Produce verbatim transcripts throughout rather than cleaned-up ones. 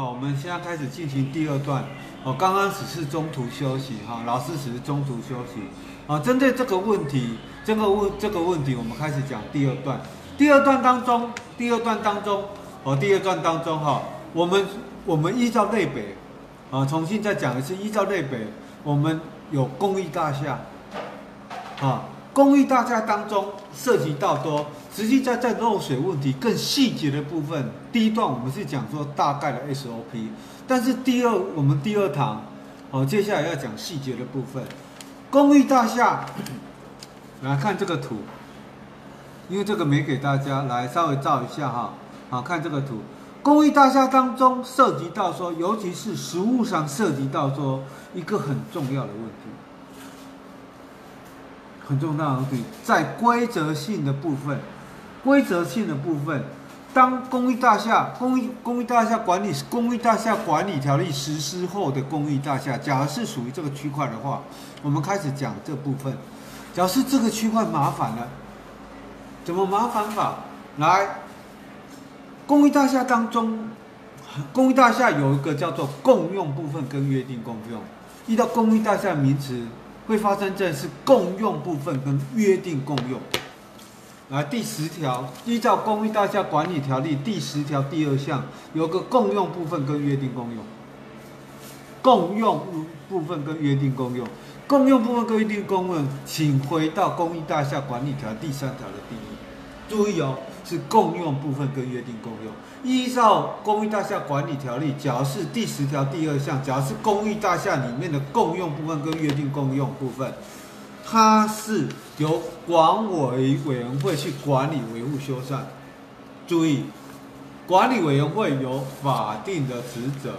好，我们现在开始进行第二段。哦，刚刚只是中途休息哈，老师只是中途休息。啊，针对这个问题，这个问这个问题，我们开始讲第二段。第二段当中，第二段当中，哦，第二段当中哈，我们我们依照类别，啊，重新再讲一次，依照类别，我们有公益大厦，啊，公益大厦当中涉及到多。 实际在在漏水问题更细节的部分，第一段我们是讲说大概的 S O P， 但是第二我们第二堂，哦，接下来要讲细节的部分。公寓大厦，来看这个图，因为这个没给大家来稍微照一下哈，好看这个图。公寓大厦当中涉及到说，尤其是实务上涉及到说一个很重要的问题，很重要的问题在规则性的部分。 规则性的部分，当公寓大厦、公寓公寓大厦管理、公寓大厦管理条例实施后的公寓大厦，假如是属于这个区块的话，我们开始讲这部分。假如是这个区块麻烦了，怎么麻烦法？来，公寓大厦当中，公寓大厦有一个叫做共用部分跟约定共用。遇到公寓大厦名词会发生这是共用部分跟约定共用。 来第十条，依照《公寓大厦管理条例》第十条第二项，有个共用部分跟约定共用。共用部分跟约定共用，共用部分跟约定共用，请回到《公寓大厦管理条例》第三条的定义。注意哦，是共用部分跟约定共用。依照《公寓大厦管理条例》，假如是第十条第二项，假如是公寓大厦里面的共用部分跟约定共用部分。 它是由管委委员会去管理、维护、修缮。注意，管理委员会有法定的职责。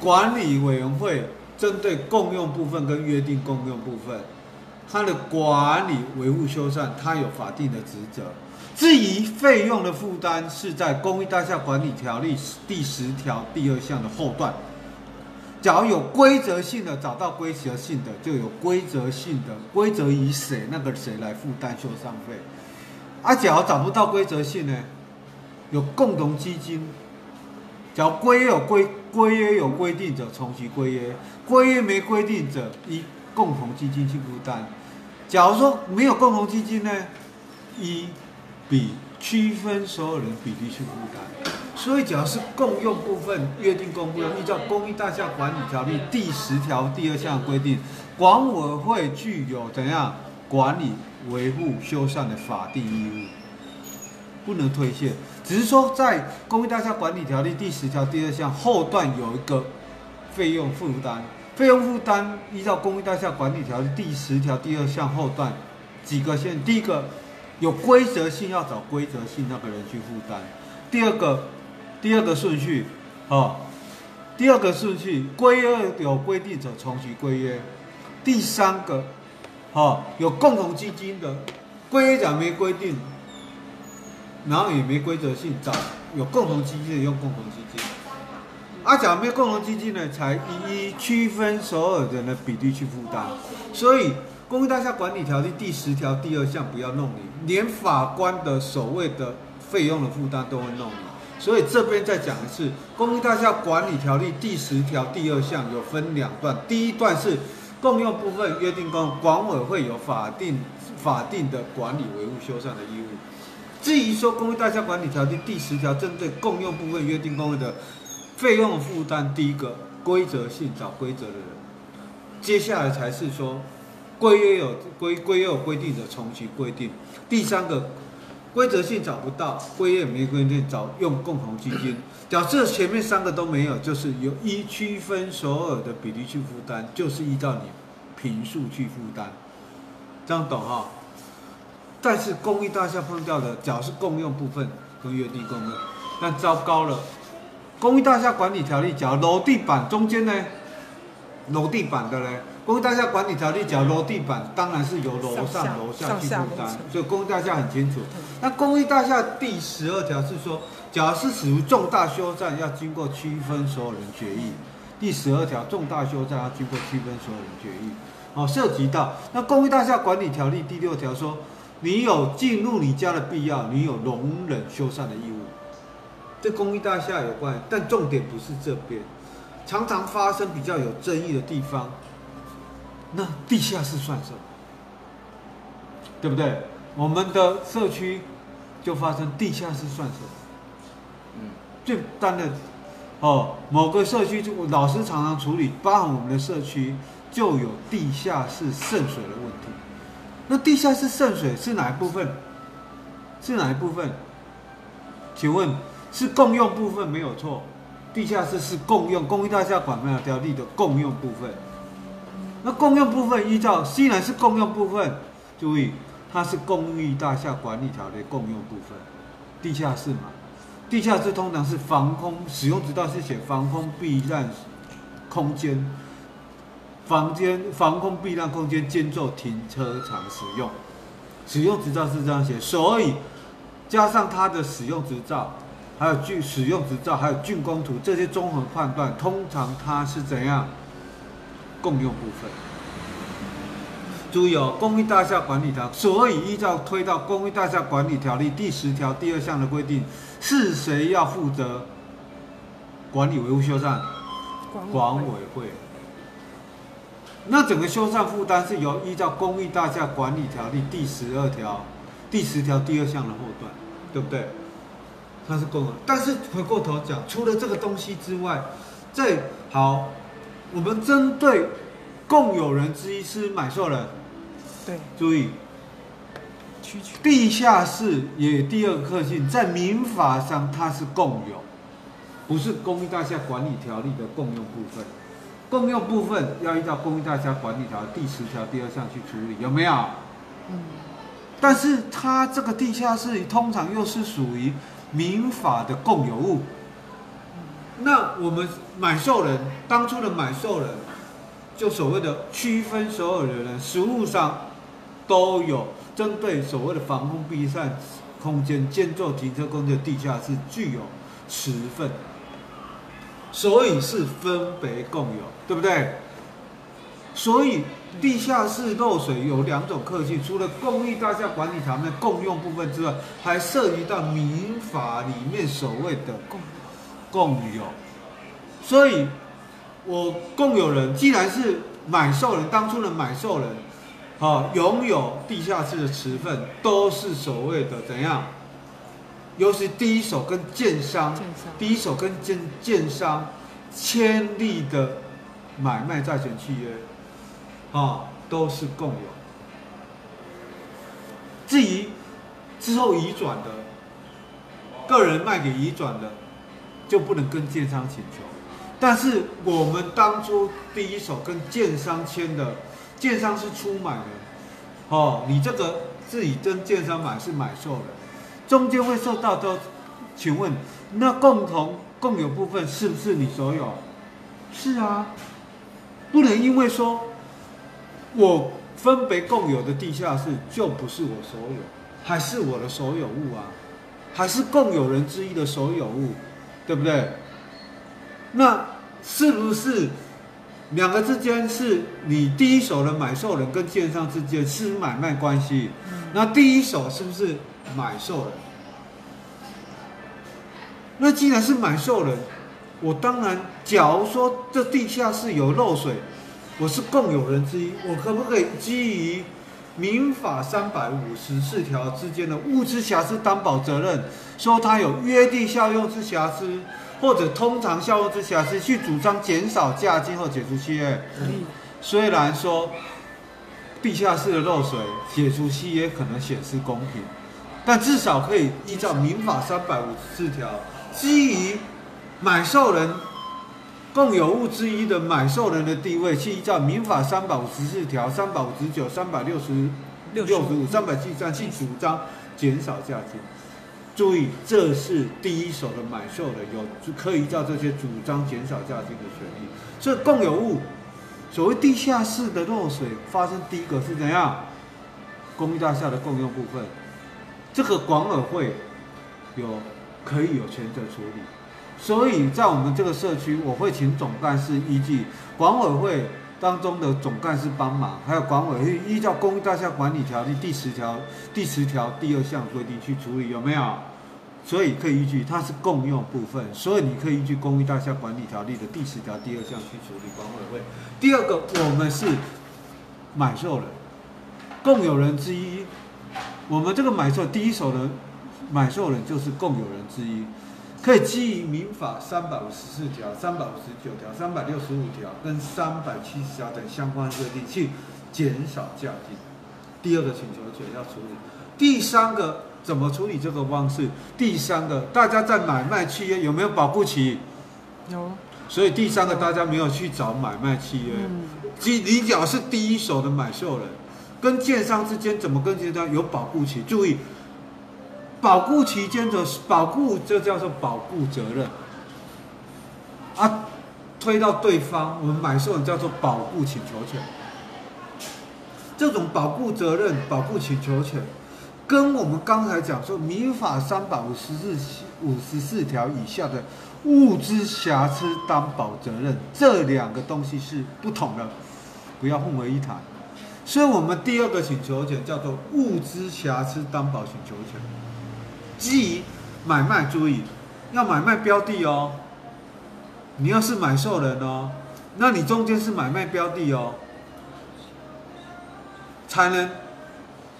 管理委员会针对共用部分跟约定共用部分，它的管理、维护、修缮，它有法定的职责。至于费用的负担，是在《公寓大厦管理条例》第十条第二项的后段。 只要有规则性的，找到规则性的，就有规则性的规则以谁那个谁来负担修缮费。啊，只要找不到规则性呢，有共同基金。只要规约有规规约有规定者，从其规约；规约没规定者，依共同基金去负担。假如说没有共同基金呢，依比区分所有人比例去负担。 所以，只要是共用部分约定共用，依照《公寓大厦管理条例》第十条第二项规定，管委会具有怎样管理、维护、修缮的法定义务，不能推卸。只是说，在《公寓大厦管理条例》第十条第二项后段有一个费用负担，费用负担依照《公寓大厦管理条例》第十条第二项后段几个线，第一个有规则性要找规则性那个人去负担，第二个。 第二个顺序，哦，第二个顺序，规约有规定者从其规约。第三个，哦，有共同基金的，规约讲没规定，然后也没规则性，找有共同基金的用共同基金。啊，讲没有共同基金呢，才一一区分所有人的比例去负担。所以，《公寓大厦管理条例》第十条第二项不要弄你，连法官的所谓的费用的负担都会弄你。 所以这边再讲一次，《公寓大厦管理条例》第十条第二项有分两段，第一段是共用部分约定共用，管委会有法定法定的管理、维护、修缮的义务。至于说《公寓大厦管理条例》第十条针对共用部分约定共用的费用负担，第一个规则性找规则的人，接下来才是说规约有规规约有规定的从其规定，第三个。 规则性找不到，规约没规定，找用共同基金。假设前面三个都没有，就是由依区分所有的比例去负担，就是依照你平数去负担，这样懂哈？但是公寓大厦碰到的，假如是共用部分跟约定共用，那糟糕了。公寓大厦管理条例，假如楼地板中间呢，楼地板的呢？ 公寓大厦管理条例讲楼地板，当然是由楼上楼下去负担，所以公寓大厦很清楚。那公寓大厦第十二条是说，假如是属于重大修缮，要经过区分所有人决议。第十二条重大修缮要经过区分所有人决议。哦，涉及到那公寓大厦管理条例第六条说，你有进入你家的必要，你有容忍修缮的义务。对公益大厦有关，但重点不是这边。常常发生比较有争议的地方，那地下室算什么？对不对？我们的社区就发生地下室算什么？嗯，最单的哦，某个社区就老师常常处理，包含我们的社区就有地下室渗水的问题。那地下室渗水是哪一部分？是哪一部分？请问是共用部分没有错，地下室是共用，公益大厦管辖条例的共用部分。那共用部分依照虽然是共用部分，注意它是公益大厦管理条例共用部分，地下室嘛。地下室通常是防空使用执照是写防空避难空间、房间、防空避难空间兼做停车场使用，使用执照是这样写，所以加上它的使用执照，还有竣使用执照，还有竣工图这些综合判断，通常它是怎样共用部分？注意哦，公益大厦管理条，所以依照推到公益大厦管理条例第十条第二项的规定。是谁要负责管理维护修缮？管委会。那整个修缮负担是由依照《公益大厦管理条例》第十二条、第十条第二项的后段，对不对？它是共同。但是回过头讲，除了这个东西之外，这好，我们针对共有人之一是买受人。对。注意。地下室也第二个特性，在民法上它是共有，不是公益大厦管理条例的共用部分。共用部分要依照公益大厦管理条例第十条第二项去处理，有没有？嗯。但是它这个地下室通常又是属于民法的共有物。那我们买受人当初的买受人，就所谓的区分所有的人，实务上都有。针对所谓的防空避难空间、建筑停车空间的地下室具有持份，所以是分别共有，对不对？所以地下室漏水有两种特性，除了公益大厦管理条例共用部分之外，还涉及到民法里面所谓的共有。所以，我共有人既然是买受人，当初的买受人。好、哦，拥有地下室的持份都是所谓的怎样？尤其第一手跟建商，建商第一手跟建建商签立的买卖债权契约，啊、哦，都是共有。至于之后移转的，个人卖给移转的，就不能跟建商请求。但是我们当初第一手跟建商签的。建商是出买人，哦，你这个自己跟建商买是买受人，中间会受到的，请问那共同共有部分是不是你所有？是啊，不能因为说我分别共有的地下室就不是我所有，还是我的所有物啊，还是共有人之一的所有物，对不对？那是不是？两个之间是你第一手的买受人跟建商之间是买卖关系，那第一手是不是买受人？那既然是买受人，我当然，假如说这地下室有漏水，我是共有人之一，我可不可以基于民法三百五十四条之间的物之瑕疵担保责任，说它有约定效用之瑕疵？或者通常效用之瑕疵去主张减少价金或解除契约，嗯、虽然说地下室的漏水解除契约可能显失公平，但至少可以依照民法三百五十四条，基于买受人共有物之一的买受人的地位，去依照民法三百五十四条、三百五十九、三百六十六十五、三百七十三去主张减少价金。注意，这是第一手的买受人有可以依照这些主张减少价金的权利。所以共有物，所谓地下室的漏水发生第一个是怎样？公益大厦的共用部分，这个管委会有可以有权责处理。所以在我们这个社区，我会请总干事依据管委会当中的总干事帮忙，还有管委会依照《公益大厦管理条例》第十条、第十条第二项规定去处理，有没有？所以可以依据它是共用部分，所以你可以依据《公寓大厦管理条例》的第十条第二项去处理管委会。第二个，我们是买受人、共有人之一。我们这个买受第一手人、买受人就是共有人之一，可以基于民法三百五十四条、三百五十九条、三百六十五条跟三百七十条等相关规定去减少价金。第二个请求权要处理，第三个。 怎么处理这个方式？第三个，大家在买卖契约有没有保固期？有。所以第三个，大家没有去找买卖契约。嗯。即你讲是第一手的买受人，跟建商之间怎么跟建商有保固期？注意，保固期间的保固，这叫做保固责任。啊，推到对方，我们买受人叫做保固请求权。这种保固责任、保固请求权。 跟我们刚才讲说，民法三百五十四五十四条以下的物之瑕疵担保责任，这两个东西是不同的，不要混为一谈。所以，我们第二个请求权叫做物之瑕疵担保请求权，基于买卖，注意要买卖标的哦，你要是买受人哦，那你中间是买卖标的哦，才能。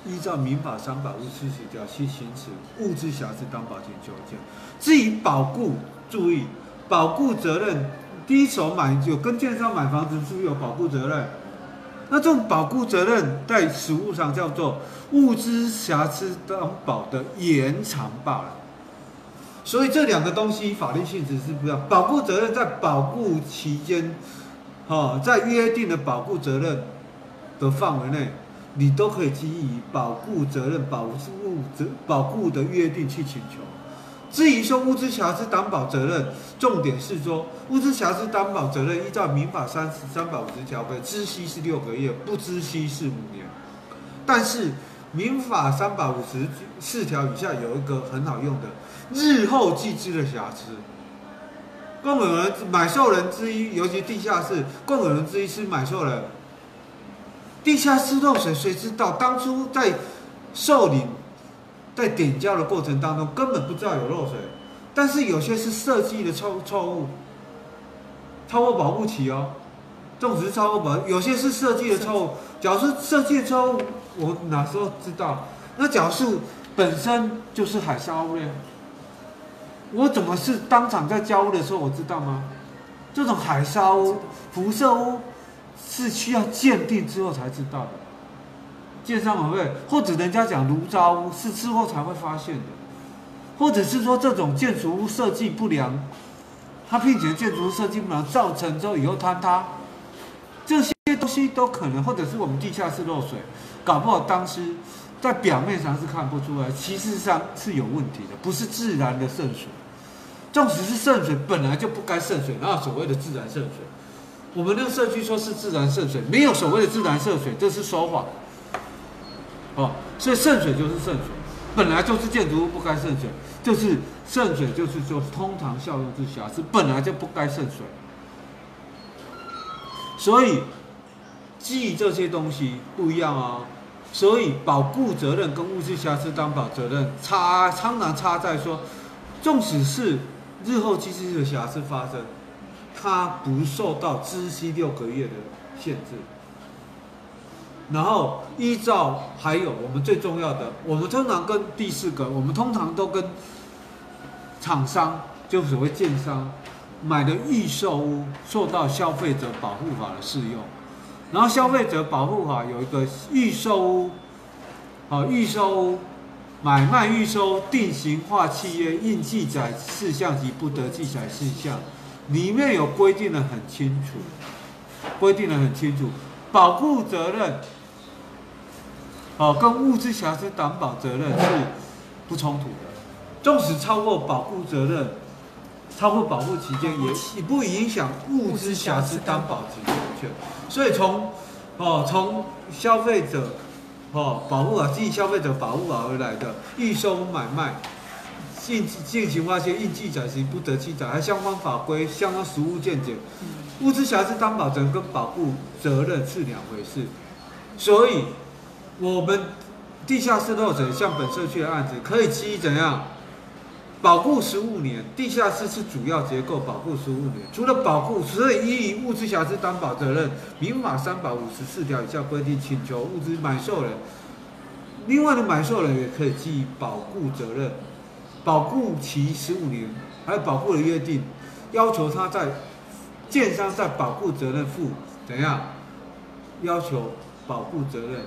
依照民法三百五十四条去行使物之瑕疵担保请求权。至于保固，注意保固责任，第一手买有跟建商买房子是不是有保固责任？那这种保固责任在实务上叫做物之瑕疵担保的延长罢了。所以这两个东西法律性质是不一样。保固责任在保固期间，哦，在约定的保固责任的范围内。 你都可以基于保固责任、保固责、保固的约定去请求。至于说物之瑕疵担保责任，重点是说物之瑕疵担保责任依照民法三十三百五十条规，知悉是六个月，不知悉是五年。但是民法三百五十四条以下有一个很好用的日后继之的瑕疵。共有人买受人之一，尤其地下室共有人之一是买受人。 地下室漏水，谁知道？当初在受理、在点交的过程当中，根本不知道有漏水。但是有些是设计的错错误，超过保护期哦，种植超过保，有些是设计的错误。假如是设计的错误，我哪时候知道？那假如是本身就是海砂屋嘞，我怎么是当场在交屋的时候我知道吗？这种海砂屋、辐射屋。 是需要鉴定之后才知道的，鉴商委会或者人家讲炉渣屋是之后才会发现的，或者是说这种建筑物设计不良，他聘请建筑物设计不良造成之后以后坍塌，这些东西都可能，或者是我们地下室漏水，搞不好当时在表面上是看不出来，其实上是有问题的，不是自然的渗水，纵使是渗水本来就不该渗水，哪有所谓的自然渗水？ 我们那个社区说是自然渗水，没有所谓的自然渗水，这是说谎。哦，所以渗水就是渗水，本来就是建筑物不该渗水，就是渗水就是说通常效用之瑕疵，本来就不该渗水。所以基于这些东西不一样哦，所以保固责任跟物质瑕疵担保责任差，常常差在说，纵使是日后机制的瑕疵发生。 他不受到知悉六个月的限制，然后依照还有我们最重要的，我们通常跟第四个，我们通常都跟厂商，就所谓建商买的预售屋受到消费者保护法的适用，然后消费者保护法有一个预售屋，好预售屋买卖预售定型化契约应记载事项及不得记载事项。 里面有规定的很清楚，规定的很清楚，保固责任，哦，跟物质瑕疵担保责任是不冲突的，纵使超过保固责任，超过保护期间也也不影响物质瑕疵担保请求权。所以从哦从消费者哦保护啊，基于消费者保护法而来的预售买卖。 进进行化契约应记载时不得记载，还相关法规、相关实务见解，物之瑕疵担保责任跟保护责任是两回事。所以，我们地下室漏水，像本社区的案子，可以基于怎样？保固十五年，地下室是主要结构，保固十五年。除了保固，所以依于物质瑕疵担保责任，民法三百五十四条以下规定，请求物质买受人，另外的买受人也可以基于保固责任，保固期十五年，还有保固的约定，要求他在建商在保固责任负怎样？要求保固责任，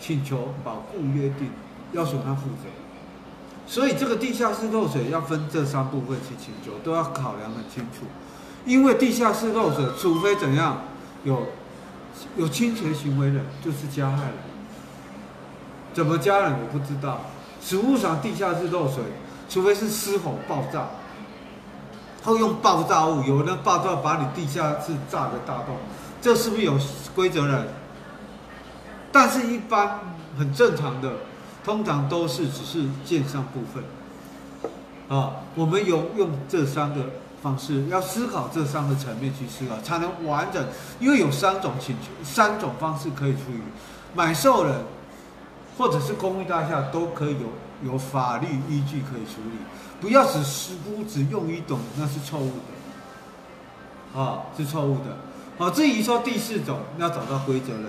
请求保固约定，要求他负责。 所以这个地下室漏水要分这三部分去请求，都要考量很清楚。因为地下室漏水，除非怎样有有侵权行为人，就是加害人。怎么加害人我不知道。实务上地下室漏水，除非是失火爆炸，后用爆炸物，有人爆炸把你地下室炸个大洞，这是不是有归责人？但是一般很正常的。 通常都是只是建商部分，啊，我们有用这三个方式，要思考这三个层面去思考，才能完整。因为有三种请求，三种方式可以处理，买受人或者是公寓大厦都可以有有法律依据可以处理，不要只疏忽只用于懂，那是错误的，啊，是错误的。好，至于说第四种，要找到归责人。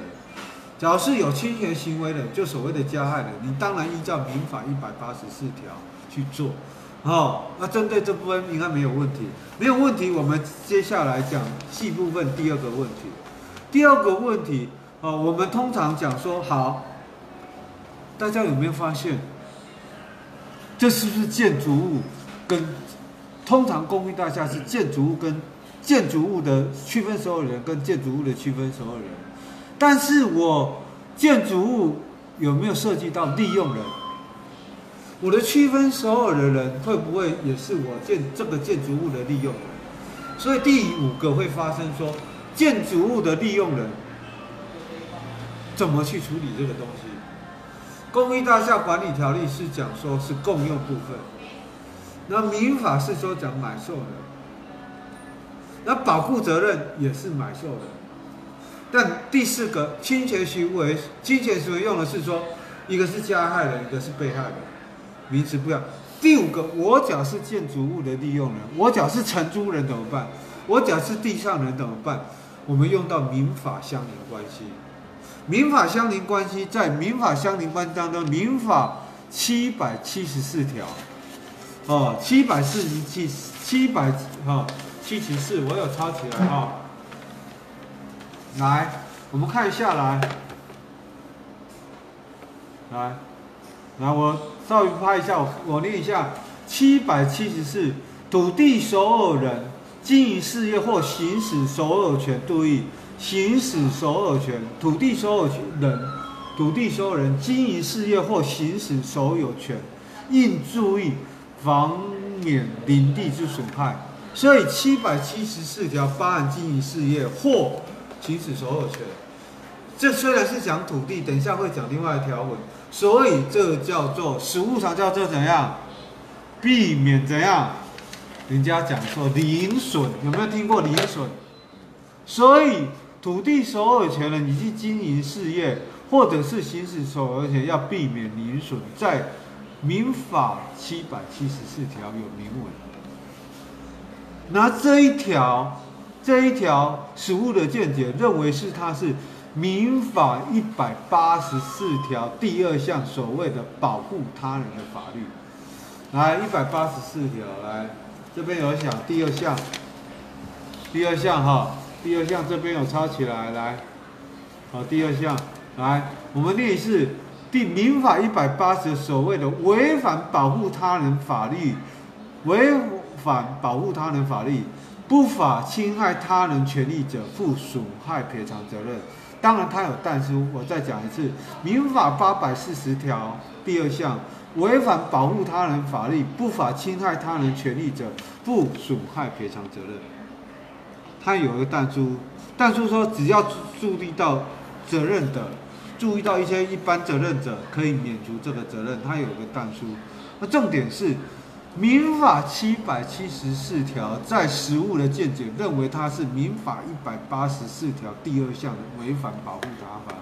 只要是有侵权行为的，就所谓的加害人，你当然依照民法一百八十四条去做，哦，那针对这部分应该没有问题，没有问题。我们接下来讲细部分第二个问题，第二个问题，哦，我们通常讲说，好，大家有没有发现，这是不是建筑物跟通常公寓大厦是建筑物跟建筑物的区分所有人跟建筑物的区分所有人？ 但是我建筑物有没有涉及到利用人？我的区分所有的人会不会也是我建这个建筑物的利用人？所以第五个会发生说建筑物的利用人怎么去处理这个东西？公寓大厦管理条例是讲说是共用部分，那民法是说讲买受人，那保护责任也是买受人。 但第四个侵权行为，侵权行为用的是说，一个是加害人，一个是被害人，名词不一样。第五个，我假是建筑物的利用人，我假是承租人怎么办？我假是地上人怎么办？我们用到民法相邻关系。民法相邻关系在民法相邻关系当中，民法七百七十四条，哦，七百四十七，七百哈七十四，我有抄起来啊。哦 来，我们看一下来，来，来，我稍微拍一下，我我念一下， 七百七十四，土地所有人经营事业或行使所有权，注意，行使所有权，土地所有人，土地所有人经营事业或行使所有权，应注意防免林地之损害。所以七百七十四条包含经营事业或 行使所有权，这虽然是讲土地，等一下会讲另外一条文，所以这叫做实务上叫做怎样，避免怎样，人家讲说零损，有没有听过零损？所以土地所有权人以及经营事业或者是行使所有权要避免零损，在民法七百七十四条有明文。那这一条。 这一条实务的见解认为是它是民法一百八十四条第二项所谓的保护他人的法律。来，一百八十四条，来这边有讲第二项，第二项哈，第二项这边有抄起来，来，好，第二项，来，我们念一次第民法一百八十所谓的违反保护他人法律，违反保护他人法律。 不法侵害他人权利者负损害赔偿责任。当然，他有但是，我再讲一次，《民法》八百四十条第二项，违反保护他人法律、不法侵害他人权利者负损害赔偿责任。他有一个但书，但书说，只要注意到责任的，注意到一些一般责任者，可以免除这个责任。他有一个但书。那重点是。 民法七百七十四条在实务的见解认为，它是民法一百八十四条第二项的违反保护他法，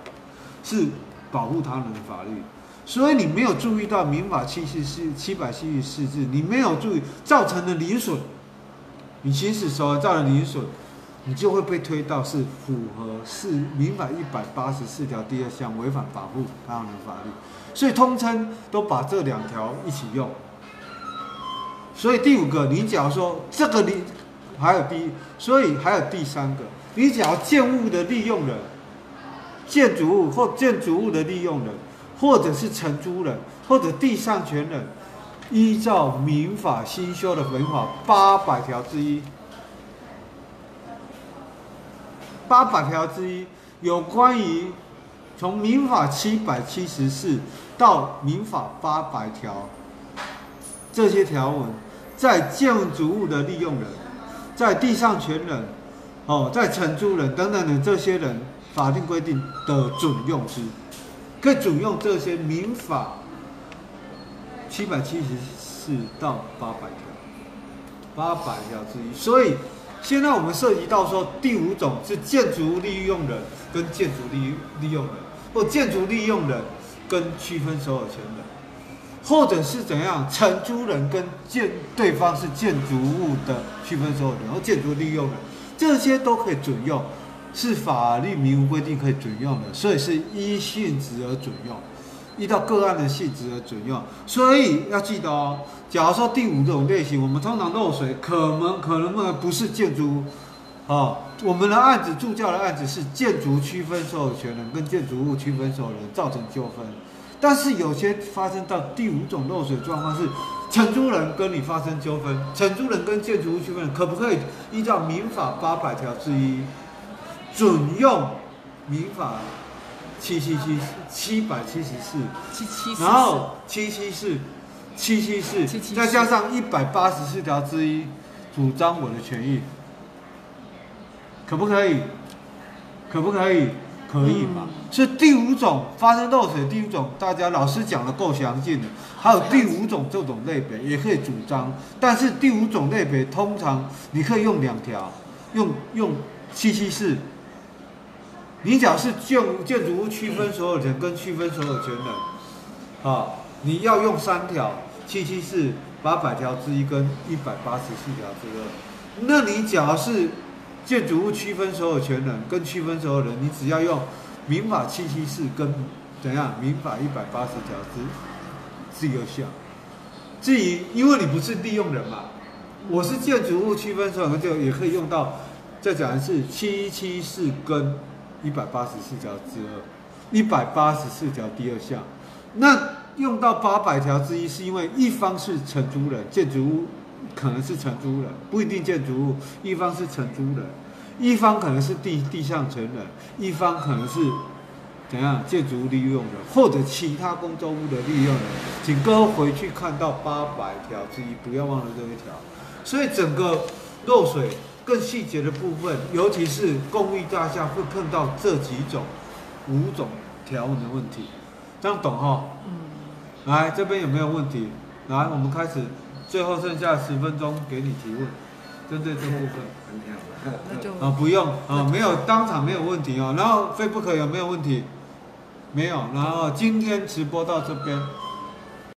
是保护他人的法律。所以你没有注意到民法七七四七百七十四字，你没有注意造成的零损，你行使所造成零损，你就会被推到是符合是民法一百八十四条第二项违反保护他人的法律，所以通称都把这两条一起用。所以第五个，你假如说这个你还有第一，所以还有第三个，你假如建物的利用人、建筑物或建筑物的利用人，或者是承租人或者地上权人，依照民法新修的民法八百条之一。八百条之一有关于从民法七百七十四到民法八百条这些条文，在建筑物的利用人、在地上权人、哦，在承租人等等的这些人，法定规定的准用之，可以准用这些民法七百七十四到八百条，八百条之一，所以。现在我们涉及到说第五种是建筑利用人跟建筑利利用人，或建筑利用人跟区分所有权人，或者是怎样承租人跟建对方是建筑物的区分所有人，或建筑利用人，这些都可以准用，是法律明文规定可以准用的，所以是依性质而准用，依照个案的性质而准用，所以要记得哦。假如说第五种类型，我们通常漏水，可能可能不是建筑物，哦，我们的案子住家的案子是建筑区分所有权人跟建筑物区分所有人造成纠纷，但是有些发生到第五种漏水状况是承租人跟你发生纠纷，承租人跟建筑物区分人可不可以依照民法八百条之一，准用民法七七七七百七十四七七四，然后七七四。七七四，再加上一百八十四条之一，主张我的权益，可不可以？可不可以？可以嘛？是第五种发生漏水，第五种大家老师讲的够详尽了。还有第五种这种类别也可以主张，但是第五种类别通常你可以用两条，用用七七四。你讲是建建筑物区分所有权跟区分所有权人，啊。你要用三条，七七四、八百条之一跟一百八十四条之二。那你假如是建筑物区分所有权人跟区分所有人，你只要用民法七七四跟怎样民法一百八十条之之有效。至于因为你不是利用人嘛，我是建筑物区分所有人，就也可以用到。再讲的是七七四跟一百八十四条之二，一百八十四条第二项。那用到八百条之一，是因为一方是承租人，建筑物可能是承租人，不一定建筑物；一方是承租人，一方可能是地地上权人，一方可能是怎样建筑利用人或者其他公众物的利用人。请各位回去看到八百条之一，不要忘了这一条。所以整个漏水更细节的部分，尤其是公寓大厦会碰到这几种五种条文的问题，这样懂哈？嗯。来，这边有没有问题？来，我们开始，最后剩下十分钟给你提问，针对这部分。那就啊，不用啊，没有当场没有问题哦。然后 Facebook 有没有问题？没有。然后今天直播到这边。